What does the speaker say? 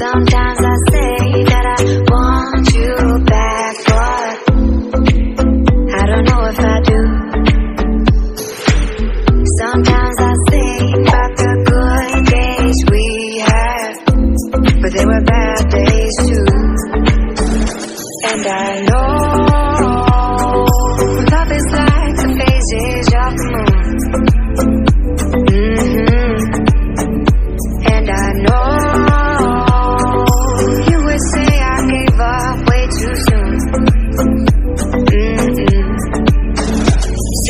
Sometimes I say that I want you back, but I don't know if I do. Sometimes I think about the good days we had, but they were bad days.